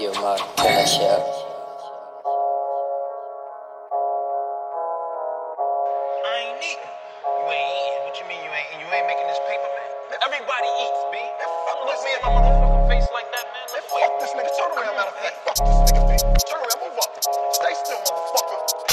You might finish up. I ain't eating. You ain't eating. What you mean you ain't eating? You ain't making this paper, man. Everybody eats, B. They fuck with me in my motherfucking face like that, man. They fuck this nigga. Turn around, matter of fact. Fuck this nigga, B. Turn around, move up. Stay still, motherfucker.